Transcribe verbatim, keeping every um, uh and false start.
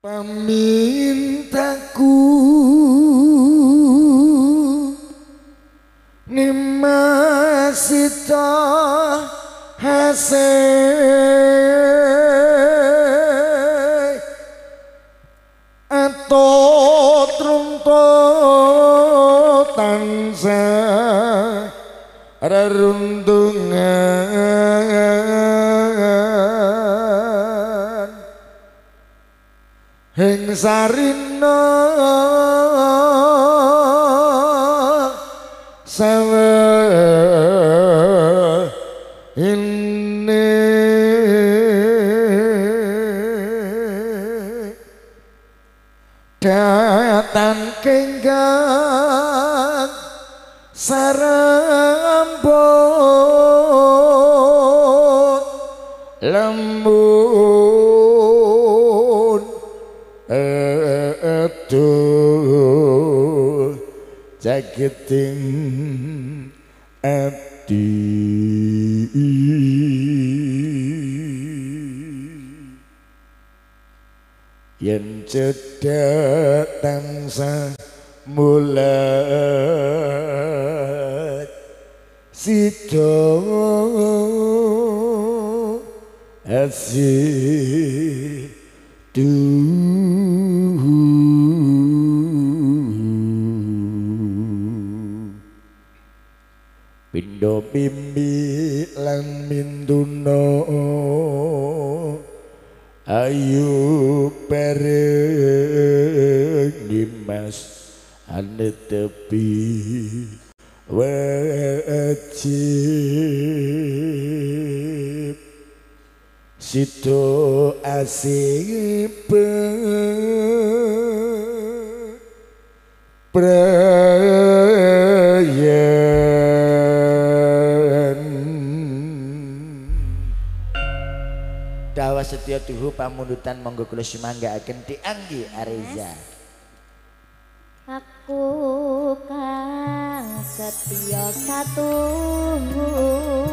Pamintaku nimasita haseh atot runtuh tansah rerundungan Heng sarina sawe ini datan kenggang sarambut lembut aduh jageting abdi yen cedhak tansah mulat sida asih tuhu pindha pimbi lan minduna ayu pereng dimas ane tepi wajib sida asih prayan dawa setyo tuhu pamundutan monggo kula semanggaaken Ti Anggi Areza. Aku kang setyo katuhu